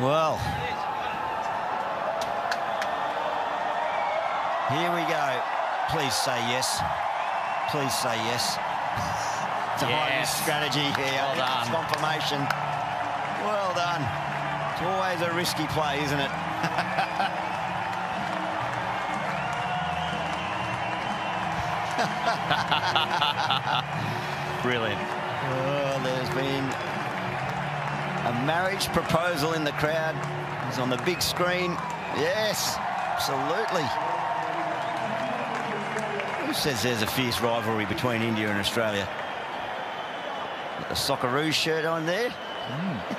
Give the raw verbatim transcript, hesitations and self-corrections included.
Well, here we go. Please say yes. Please say yes. To yes. Hide his strategy here. Well done. Confirmation. Well done. It's always a risky play, isn't it? Brilliant. Oh, there's been a marriage proposal in the crowd. It's on the big screen. Yes, absolutely. Who says there's a fierce rivalry between India and Australia? Got the Socceroo shirt on there. Mm.